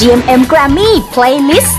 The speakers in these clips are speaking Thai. GMM Grammy Playlist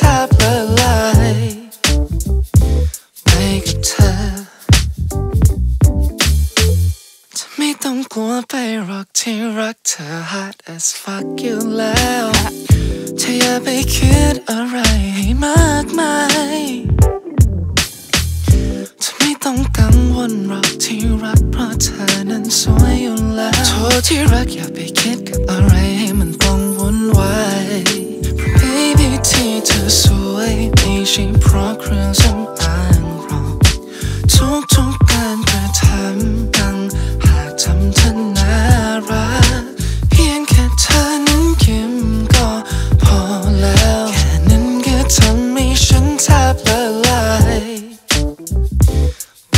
Top เธอ hot as fuck อยู่แล้วเธออย่าไปคิดอะไรให้มากมายเธอไม่ต้องกังวลหรอกที่รักเพราะเธอนั้นสวยอยู่แล้วโทษที่รักอย่าไปคิดกับอะไรให้มันต้องวุ่นวายเพราะ baby ที่เธอสวยไม่ใช่เพราะเครื่องสำอางหรอกทุกการกระทำต่างหากทำเธอน่ารักเพียงแค่เธอนั้นยิ้มก็พอแล้วแค่นั้นก็ทำให้ฉันแทบละลาย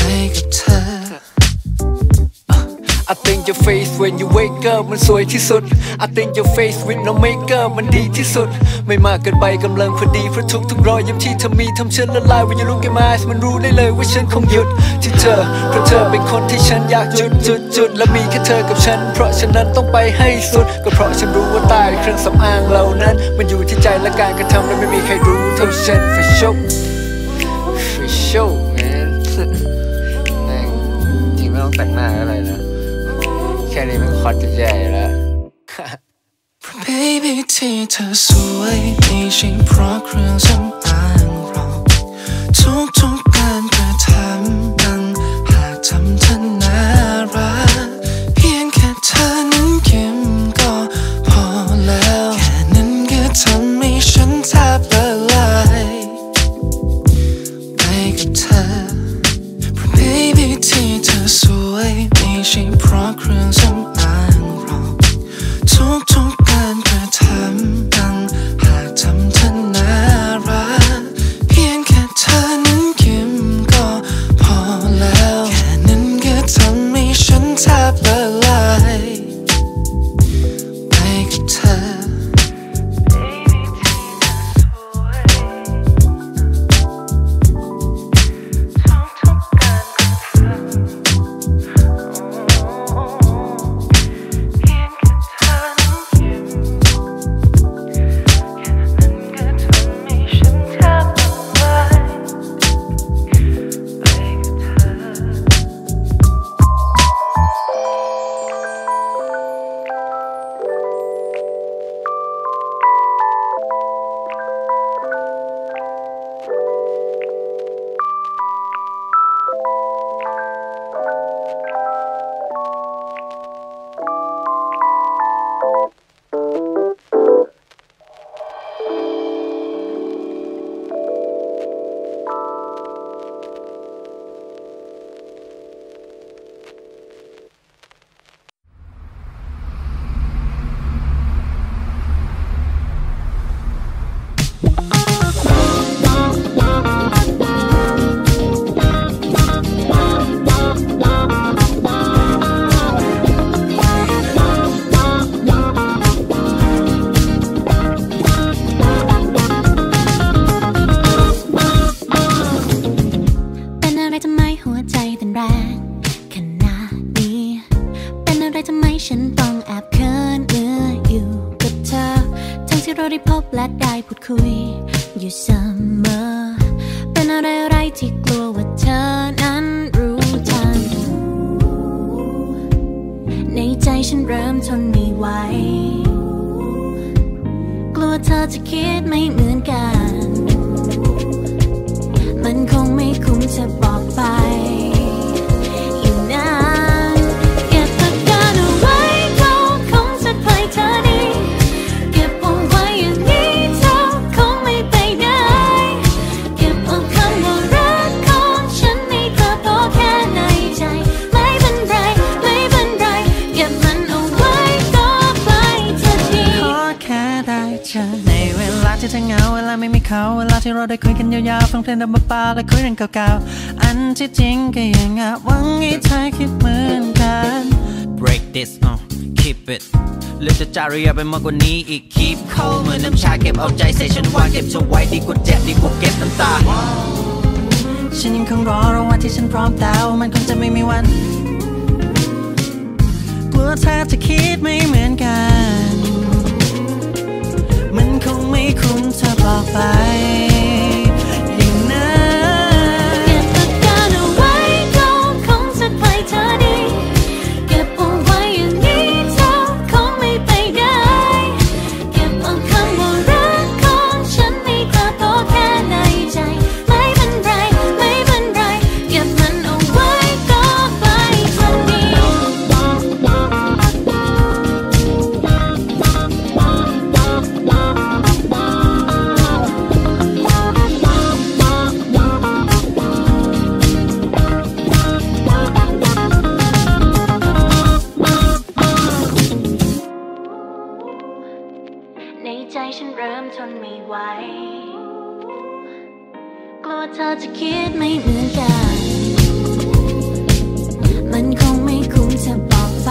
ไปกับเธอ I think your face when you wake up มันสวยที่สุด I think your face with no makeup มันดีที่สุดไม่มากเกินไปกำลังพอดีเพราะทุกรอยยิ้มที่เธอมีทำฉันละลายwhen you look in my eyes มันรู้ได้เลยว่าฉันคงหยุดที่เธอเพราะเธอเป็นคนที่ฉันอยากจุดและมีแค่เธอกับฉันเพราะฉะนั้นต้องไปให้สุดก็เพราะฉันรู้ว่าใต้เครื่องสำอางเหล่านั้นมันอยู่ที่ใจและการกระทำและไม่มีใครรู้เท่าฉัน for show for show man จริงไม่ต้องแต่งหน้าอะไรนะแค่นี้มันคอดใหญ่แล้วBaby ที่เธอสวยไม่ใช่เพราะเครื่องสำอางหรอกทุกการกระทำนั้นหากทำเธอน่ารักเพียงแค่เธอนั้นยิ้มก็พอแล้วแค่นั้นก็ทำให้ฉันแทบละลายไปกับเธอ Baby ที่เธอสวยไม่ใช่เพราะเครื่องสำอางหรอกทุกการกระทำต่างหากทำเธอน่ารักเพียงแค่เธอนั้นยิ้มก็พอแล้วแค่นั้นก็ทำให้ฉันแทบละลายไปกับเธอและคุยเรื่องเก่าๆอันที่จริงก็ยังอาจหวังให้เธอคิดเหมือนกัน Break this keep it เลือกจะจารียาไปมากกว่านี้อีก Keep cold เหมือนน้ำชาเก็บเอาใจใส่ฉันไว้เก็บเธอไว้ดีกว่าเจ็บดีกว่าเก็บน้ำตาฉันยังคงรอวันที่ฉันพร้อมแล้วมันคงจะไม่มีวันกลัวเธอจะคิดไม่เหมือนกันมันคงไม่คุ้มเธอบอกไปเธอดีเก็บเอาไว้อย่างนี้เธอคง ว่าเธอจะคิดไม่เหมือนกันมันคงไม่คุ้มจะบอกไป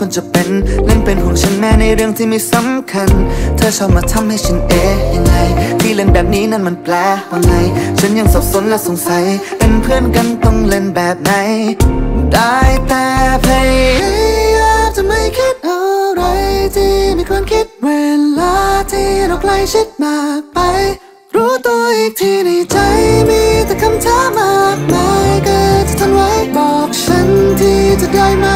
คนจะเป็นเล่นเป็นห่วงฉันแม่ในเรื่องที่ไม่สำคัญเธอชอบมาทำให้ฉันเอ๊ะยังไงที่เล่นแบบนี้นั่นมันแปลว่าไงฉันยังสับสนและสงสัยเป็นเพื่อนกันต้องเล่นแบบไหนได้แต่พยายามจะไม่คิดอะไรที่ไม่ควรคิดเวลาที่เราใกล้ชิดมากไปรู้ตัวอีกทีในใจมีแต่คำถามมากมายเกิดจะทนไว้บอกฉันที่จะได้ไหม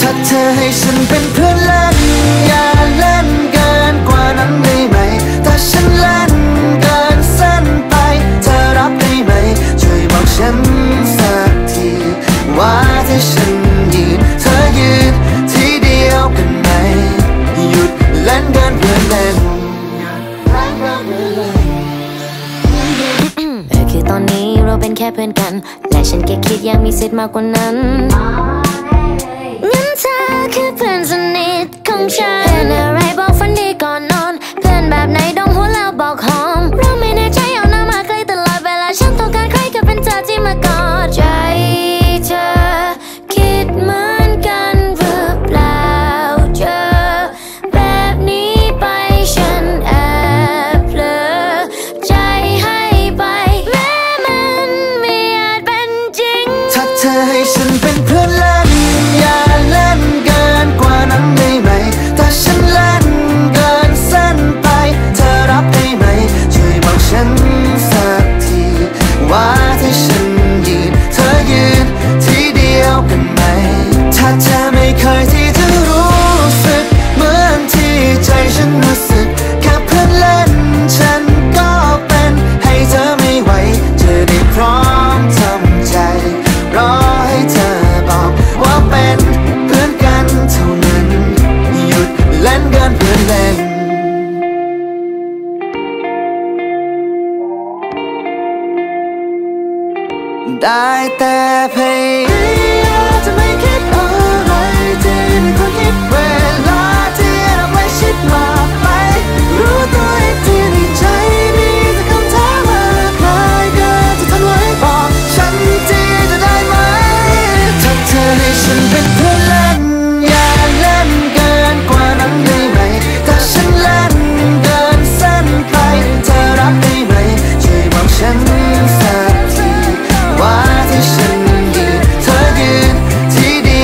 ถ้าเธอให้ฉันเป็นเพื่อนเล่นอย่าเล่นเกินกว่านั้นได้ไหมถ้าฉันเล่นเกินเส้นไปเธอรับได้ไหมช่วยบอกฉันสักทีว่าที่ฉันยืนเธอยืนที่เดียวกันไหมหยุดเล่นเกินเพื่อนเล่นคือตอนนี้เราเป็นแค่เพื่อนกันและฉันแค่คิดอยากมีสิทธิ์มากกว่านั้นงั้นเธอคือเพื่อนสนิทของฉันเพื่อนอะไรบอกฝันดีก่อนนอนเพื่อนแบบไหนดองหัวเราบอกหอมเราไม่แน่ใจเอาหน้ามาใกล้ตลอดเวลาฉันต้องการใครก็เป็นเธอที่มากอดใจเธอคิดเหมือนกันหรือเปล่าเจอแบบนี้ไปฉันแอบเผลอใจให้ไปแม้มันไม่อาจเป็นจริงถ้าเธอให้ฉันเป็นเพื่อนแล้วได้แต่พยายามจะไม่คิดอะไรที่ไม่ควรคิดเวลาที่เราไม่ชิดมากไปรู้ตัวเองที่ในใจมีแต่คำถามมากมายเกินจะทนไว้บอกฉันที่จะได้ไหมถ้าเธอให้ฉันเป็นเพื่อนเล่นอย่าเล่นเกินกว่านั้นได้ไหมถ้าฉันเล่นเกินเส้นไปเธอรับได้ไหมช่วยบอกฉันสักทีว่าที่ฉันยืนเธอยืนที่เดียว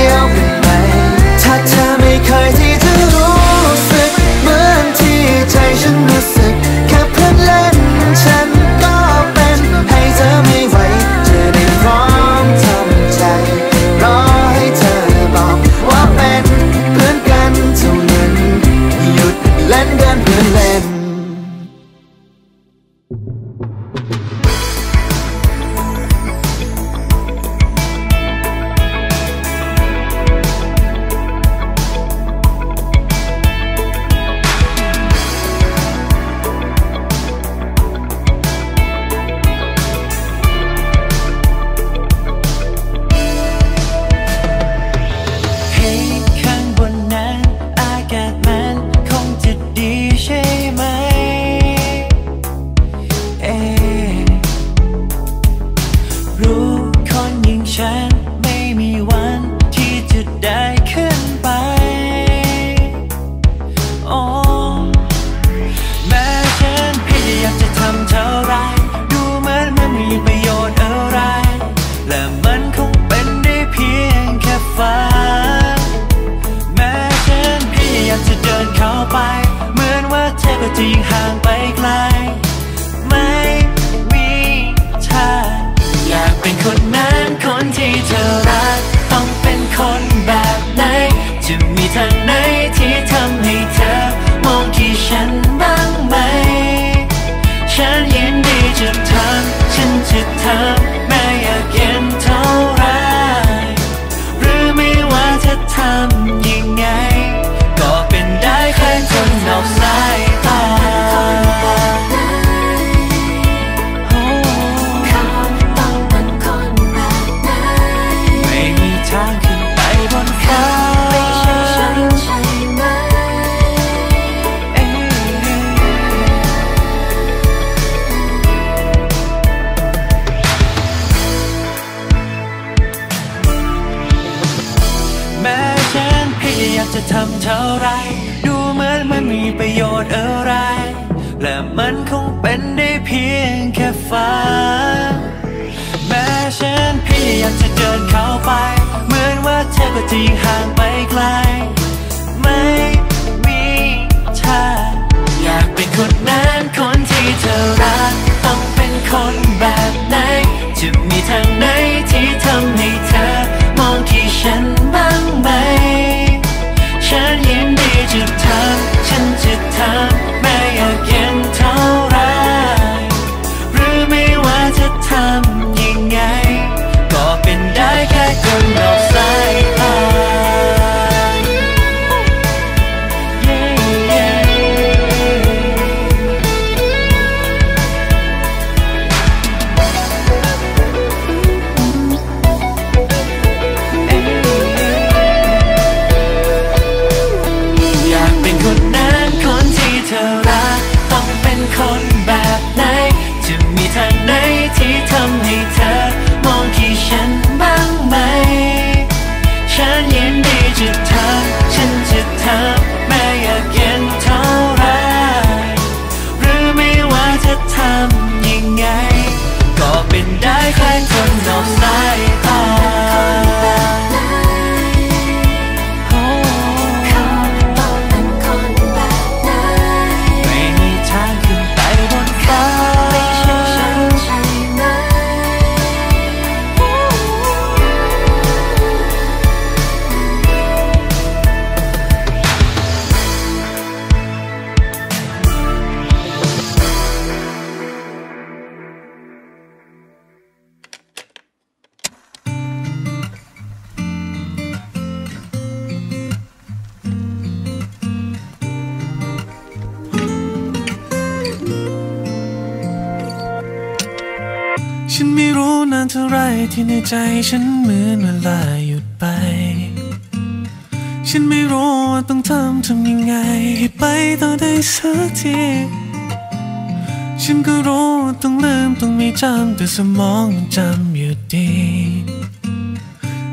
จะทำเท่าไรดูเหมือนไม่มีประโยชน์อะไรและมันคงเป็นได้เพียงแค่ฝันแม้ฉันพยายามจะเดินเข้าไปเหมือนว่าเธอก็จะยิ่งห่างไปไกลไม่มีทางอยากเป็นคนนั้นคนที่เธอรักต้องเป็นคนแบบไหนจะมีทางไหนที่ทำให้เธอมองที่ฉันบ้างไหมฉันยินดีจะทำฉันจะทำไม่อยากเย็นเท่าไรหรือไม่ว่าจะทำยังไงก็เป็นได้แค่คนนอกสายตาที่ในใจฉันเหมือนเวลาหยุดไปฉันไม่รู้ว่าต้องทำยังไงให้ไปต่อได้สักทีฉันก็รู้ต้องลืมต้องไม่จำแต่สมองมันจำอยู่ดี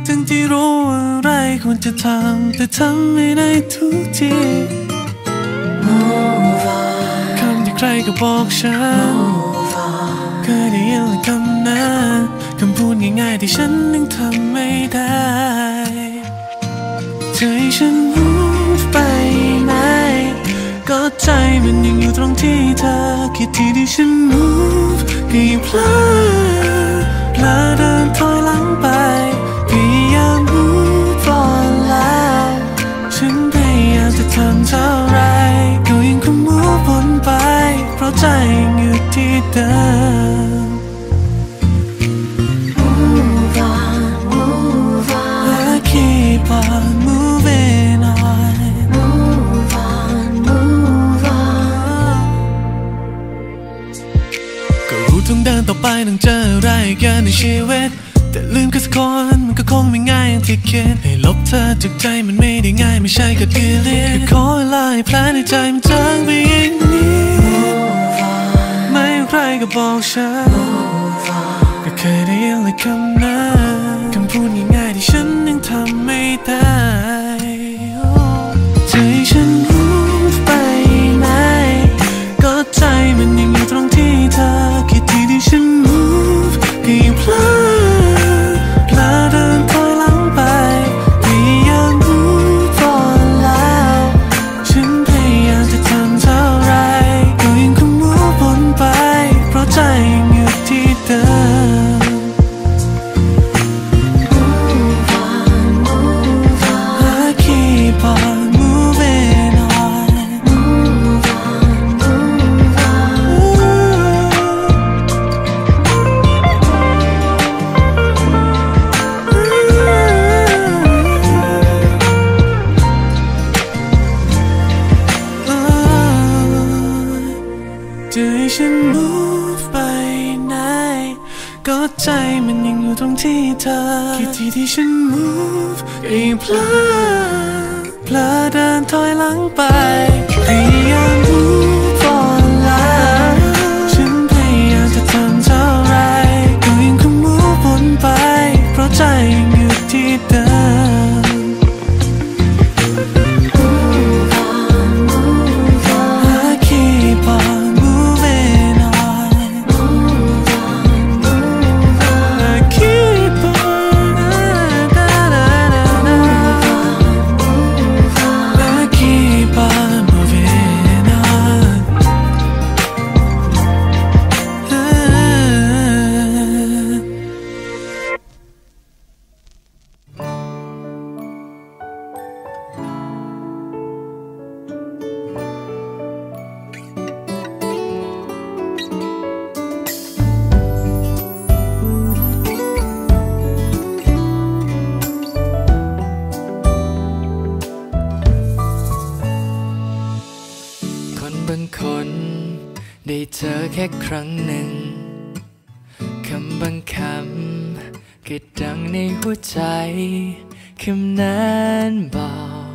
ทั้งที่รู้ว่าอะไรควรจะทำแต่ทำไม่ได้ทุกทีคำที่ใครก็บอกฉันเคยได้ยินหลายคำนั้นคำพูดง่ายๆที่ฉันยังทำไม่ได้ใจฉันวูบไปไหนก็ใจมันยังอยู่ตรงที่เธอคิดที่ที่ฉันวูบก็ยิ่งเผลอเดินถอยหลังไปพยายามวูบก่อนแล้วฉันพยายามจะทำเท่าไรก็ยังคงวูบวนไปเพราะใจยังอยู่ที่เดิมKeep on moving on, move on, move on ก็รู้ต้องเดินต่อไปต้องเจออะไรกันในชีวิตแต่ลืมแค่สักคนมันก็คงไม่ง่ายอย่างที่คิดให้ลบเธอจากใจมันไม่ได้ง่ายไม่ใช่ก็ดีเลยแค่ขอเวลาให้แผลในใจมันจางไปอีกนิดไม่มีใครก็บอกฉันก็แค่ได้ยินหลายคำนั้นพูดง่ายๆที่ฉันยังทำไม่ได้ใจฉันรู้ไปไหนก็ใจมันยังอยู่ตรงที่เธอคิดที่ที่ฉันรู้ก็ยังเผลอเดินถอยหลังไปพยายามรู้ก่อนแล้วฉันพยายามจะทำเท่าไรก็ยังคงมัวบนไปเพราะใจยังอยู่ที่เธอที่ฉัน move ก็ยังเผลอเดินถอยหลังไปพยายามรู้ก่อนแล้วฉันพยายามจะทำเท่าไรก็ยังคงมัววนไปเพราะใจยังอยู่ที่เดิม ค่ครั้งหนึ่งคำบางคำก็ดังในหัวใจคำนั้นบอก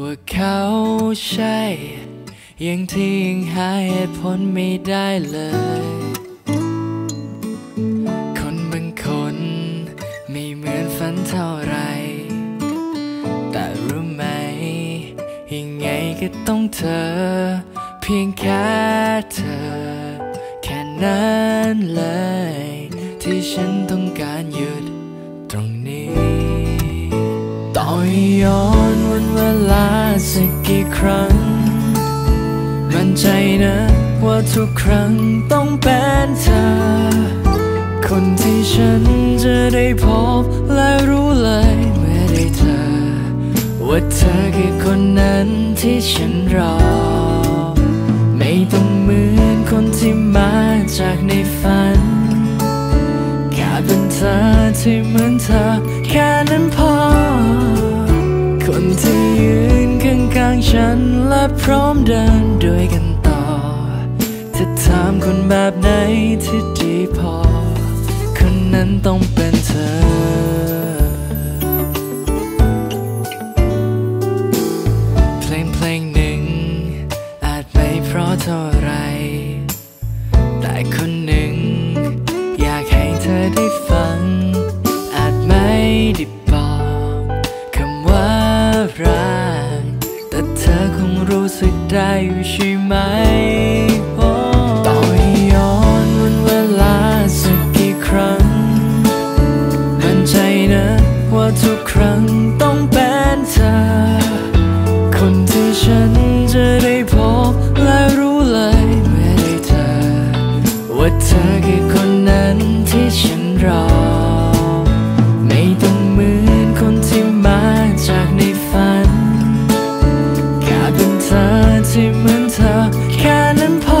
ว่าเขาใช่อย่างที่ยังหาเหตุผลไม่ได้เลยคนบางคนไม่เหมือนฝันเท่าไรแต่รู้ไหมยังไงก็ต้องเธอเพียงแค่เธอแค่นั้นเลยที่ฉันต้องการหยุดตรงนี้ต่อย้อนวันเวลาสักกี่ครั้งมั่นใจนะว่าทุกครั้งต้องเป็นเธอคนที่ฉันจะได้พบและรู้เลยเมื่อได้เธอว่าเธอคือคนนั้นที่ฉันรอไม่ต้องเหมือนคนที่มาจากในฝันแค่เป็นเธอที่เหมือนเธอแค่นั้นพอคนที่ยืนข้างๆฉันและพร้อมเดินด้วยกันต่อจะถามคนแบบไหนที่ดีพอคนนั้นต้องเป็นเธอเท่าไรแต่คนหนึ่งอยากให้เธอได้ฟังอาจไม่ได้บอกคำว่ารักแต่เธอคงรู้สึกได้อยู่ใช่ไหมต่อย้อนวันเวลาสักกี่ครั้งมั่นใจนะว่าทุกครั้งต้องเป็นเธอคนที่ฉันจะได้พบและรู้เลยเมื่อได้เธอว่าเธอคือคนนั้นที่ฉันรอไม่ต้องเหมือนคนที่มาจากในฝันแค่เป็นเธอที่เหมือนเธอแค่นั้นพอ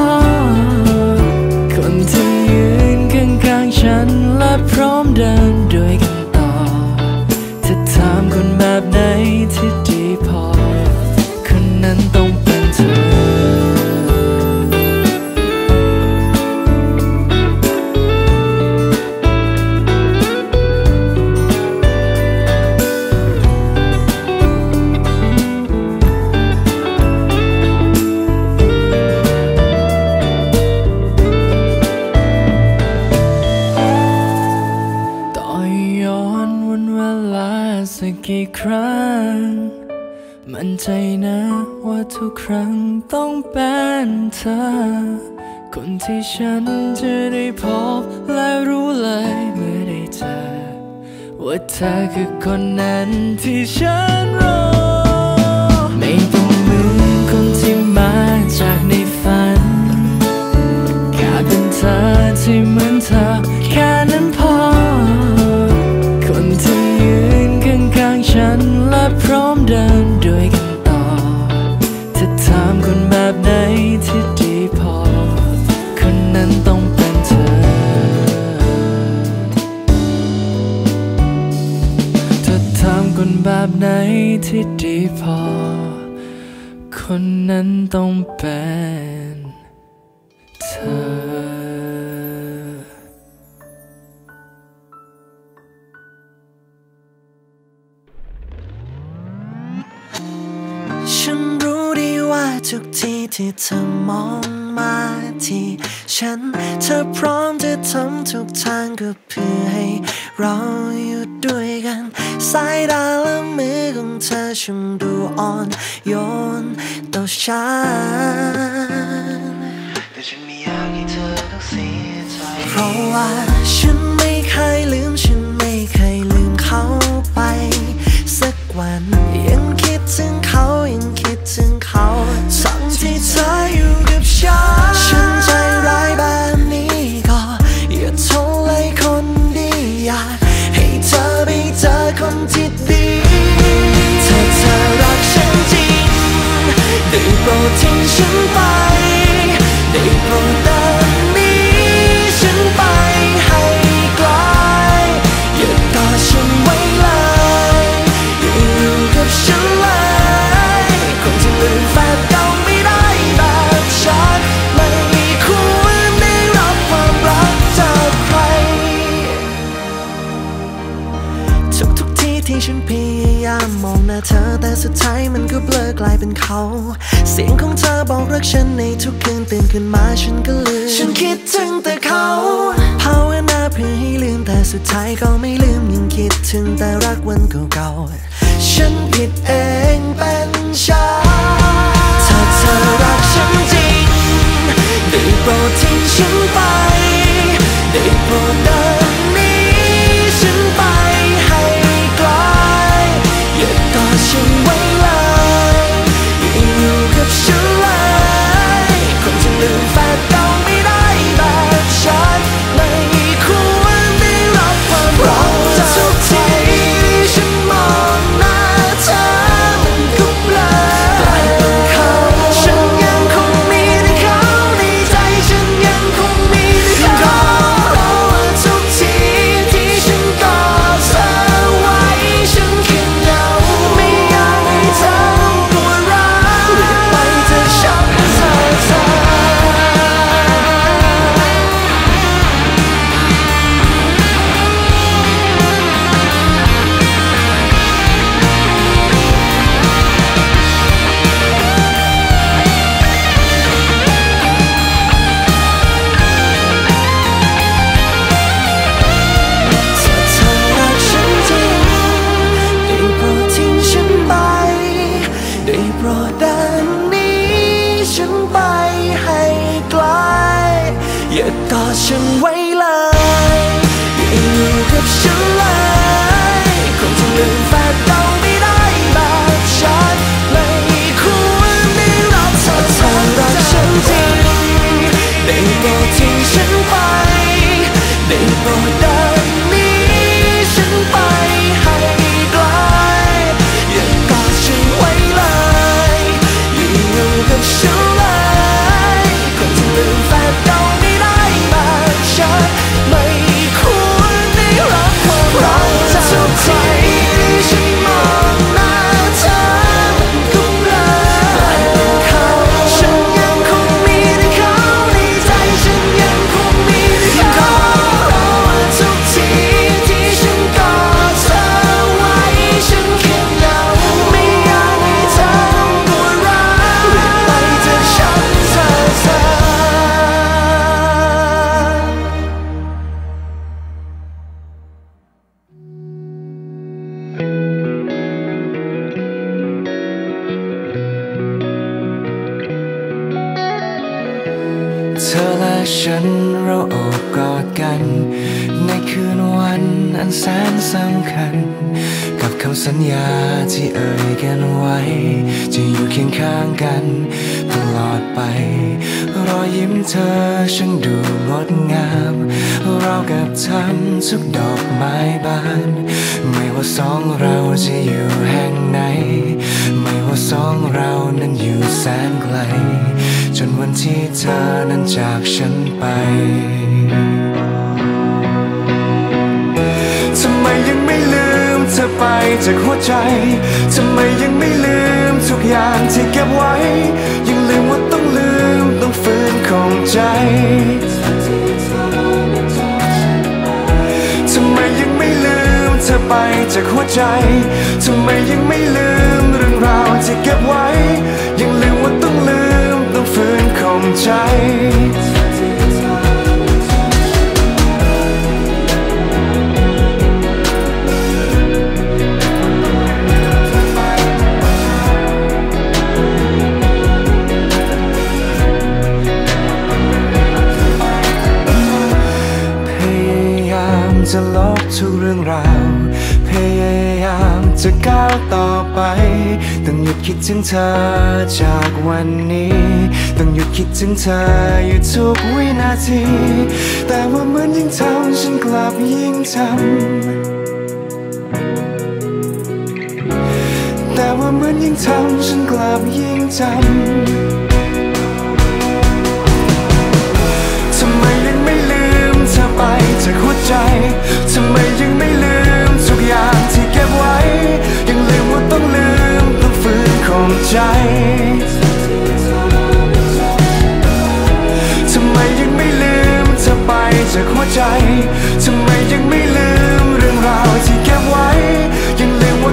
คนที่ยืนข้างๆฉันและพร้อมเดินด้วยกันต่อจะถามคนแบบไหนที่ดีพอคนนั้นต้องเป็นเธอสักกี่ครั้งมั่นใจนะว่าทุกครั้งต้องเป็นเธอคนที่ฉันจะได้พบและรู้เลยเมื่อได้เจอว่าเธอคือคนนั้นที่ฉันรอไม่ต้องเหมือนคนที่มาจากในฝันแค่เป็นเธอที่เหมือนเธอแค่นั้นพอคนที่ยืนข้างฉันและพร้อมเดินด้วยกันต่อจะถามคนแบบไหนที่ดีพอคนนั้นต้องเป็นเธอจะถามคนแบบไหนที่ดีพอคนนั้นต้องเป็นเธอฉันรู้ดีว่าทุกทีที่เธอมองมาที่ฉันเธอพร้อมจะทำทุกทางก็เพื่อให้เราอยู่ด้วยกันสายตาและมือของเธอช่างดูอ่อนโยนต่อฉันแต่ฉันไม่อยากให้เธอต้องเสียใจเพราะว่าฉันไม่เคยลืมฉันไม่เคยลืมเขาไปสักวันยังคิดถึงเขายังคิดถึงเขาทั้งที่เธออยู่กับฉันฉันใจร้ายแบบนี้ก็อย่าโทษเลยคนดีอยากให้เธอไปเจอคนที่ดีถ้าเธอรักฉันจริงได้โปรดทิ้งฉันไปได้โปรดตามนี้ฉันไปให้ไกลอย่ากอดฉันไว้เลยฉันเลยคนที่ลืมแฟนเก่าไม่ได้แบบฉันไม่มีคู่นี้ ฉันพยายามมองหน้าเธอแต่สุดท้ายมันก็เบลอกลายเป็นเขาเสียงของเธอบอกรักฉันในทุกคืนตื่นขึ้นมาฉันก็ลืมฉันคิดถึงแต่เขาภาวนาเพื่อให้ลืมแต่สุดท้ายก็ไม่ลืมยังคิดถึงแต่รักวันเก่าๆฉันผิดเองเป็นฉันถ้าเธอรักฉันจริงได้โปรดทิ้งฉันไปได้โปรดเดินหนีฉันไปฉันไว้เลยอยู่กับฉันเลยคนจะลืมแฟนเก่าไม่ได้แบบฉันไม่ควรได้รับความรักจากทุกทีฉันมองหน้าเธอมันก็เบลอกลายเป็นเขาฉันยังคงมีแต่เขาในใจฉันยังคงมีแต่เขาเพราะว่าทุกทีที่ฉันกอดเธอไว้ฉันคิดกอดฉันไว้เลยอยู่กับฉันเลยคงจะลืมแฟนเก่าไม่ได้แบบฉันไม่ควรได้รับเธอถ้ารักฉันจริงได้โปรดทิ้งฉันไปได้โปรดเดินหนีฉันไปให้ไกลอย่ากอดฉันไว้เลยอยู่กับฉันเลยคงจะลืมแฟนเก่าไม่ควรได้รับความรักจากทุกทีฉันมองหน้าเธอมันก็เบลอกลายเป็นเขาฉันยังคงมีแต่เขาในใจฉันยังคงมีแต่เขาเพราะว่าทุกทีที่ฉันกอดเธอไว้ฉันแค่เหงาไม่อยากให้เธอปวดร้าวหรือไปจากฉันเธอเธอและฉันเราโอบกอดกันในคืนวันอันแสนสำคัญกับคำสัญญาที่เอ่ยกันไว้จะอยู่เคียงข้างกันตลอดไปรอยยิ้มเธอฉันดูงดงามเรากับทำทุกดอกไม้บานไม่ว่าสองเราจะอยู่แห่งไหนไม่ว่าสองเรานั้นอยู่แสนไกลจนวันที่เธอนั้นจากฉันไปทำไมยังไม่ลืมเธอไปจากหัวใจทำไมยังไม่ลืมทุกอย่างที่เก็บไว้ยังลืมว่าต้องลืมต้องฝืนของใจทำไมยังไม่ลืมเธอไปจากหัวใจทำไมยังไม่ลืมเรื่องราวที่เก็บไว้ยังลืมว่าต้องลืมต้องฝืนข่มใจพยายามจะลบทุกเรื่องราวพยายามจะก้าวต่อไปต้องหยุดคิดถึงเธอจากวันนี้ต้องหยุดคิดถึงเธออยู่ทุกวินาทีแต่ว่าเหมือนยิ่งทำฉันกลับยิ่งทำแต่ว่าเหมือนยิ่งทำฉันกลับยิ่งทำทำไมยังไม่ลืมเธอไปจากหัวใจทำไมยังไม่ลืมทุกอย่างที่เก็บไว้ยังลืมว่าต้องลืมต้องฝืนข่มใจทำไมยังไม่ลืมเธอไปจากหัวใจทำไมยังไม่ลืมเรื่องราวที่เก็บไว้ยังลืม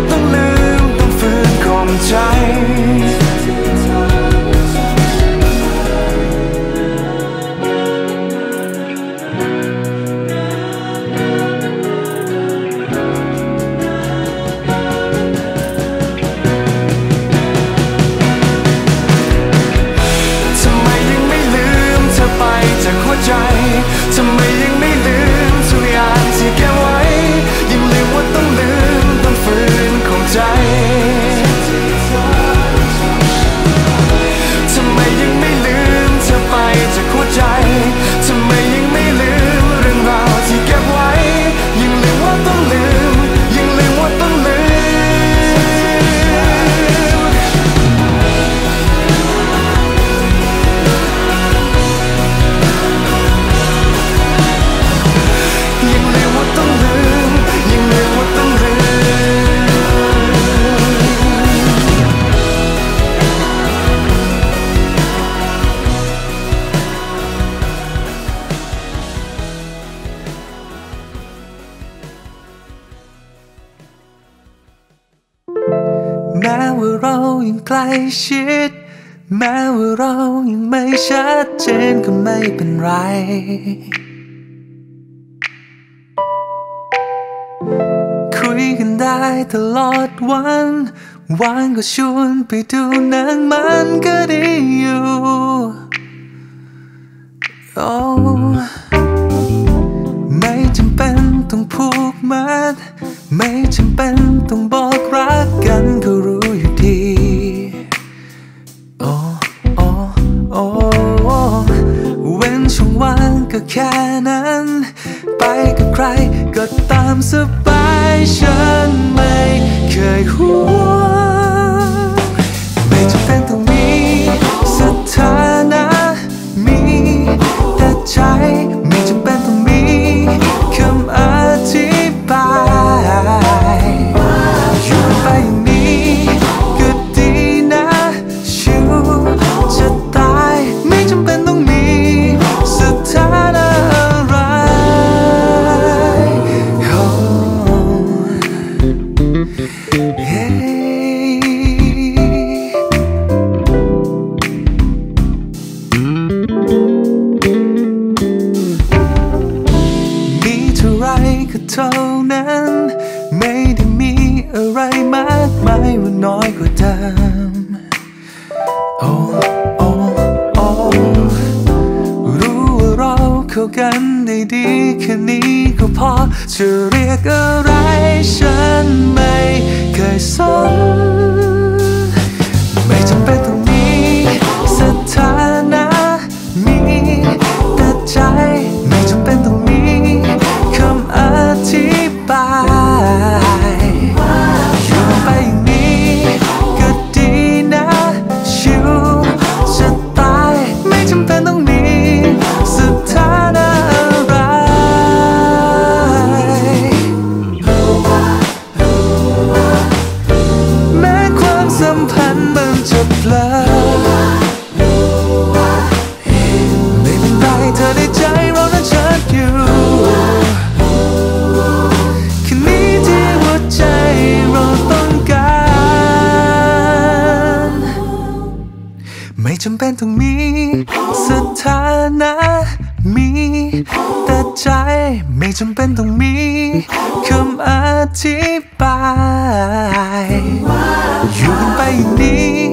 แม้ว่าเรายังใกล้ชิดแม้ว่าเรายังไม่ชัดเจนก็ไม่เป็นไรคุยกันได้ตลอดวันวันก็ชวนไปดูหนังมันก็ดีอยู่ ไม่จำเป็นต้องผูกมัดไม่จำเป็นต้องบอกรักกันก็รู้อยู่ดีเว้นช่วงว่างก็แค่นั้นไปกับใครก็ตามสบายฉันไม่เคยห่วงไม่จำเป็นต้องมีสถานะมีแต่ใจไม่จำเป็นต้องมีคำอธิบายอยู่ไปอย่างนี้ก็ดีนะชิวจะตายไม่จำเป็นต้องมีสถานะอะไรมีเท่าไรก็เท่านั้นไม่ได้มีอะไรมากมายว่าน้อยกว่าเดิมรู้ว่าเราเข้ากันได้ดีแค่นี้ก็พอจะเรียกอะไรฉันไม่เคยสนไม่จำเป็นต้องมีสถานะมีแต่ใจไม่จำเป็นต้องมีคำอธิบายอยู่ไปอย่างนี้ก็ดีนะชิวจะตายไม่จำเป็นต้องมีสถานะอะไรแม้ความสัมพันธ์มันจะเปล่าไม่เป็นไรเธอได้ใจเรานั้นชัดอยู่แค่นี้ที่หัวใจเราต้องการไม่จำเป็นต้องมีสถานะมีแต่ใจไม่จำเป็นต้องมีคำอธิบายอยู่กันไปอย่างนี้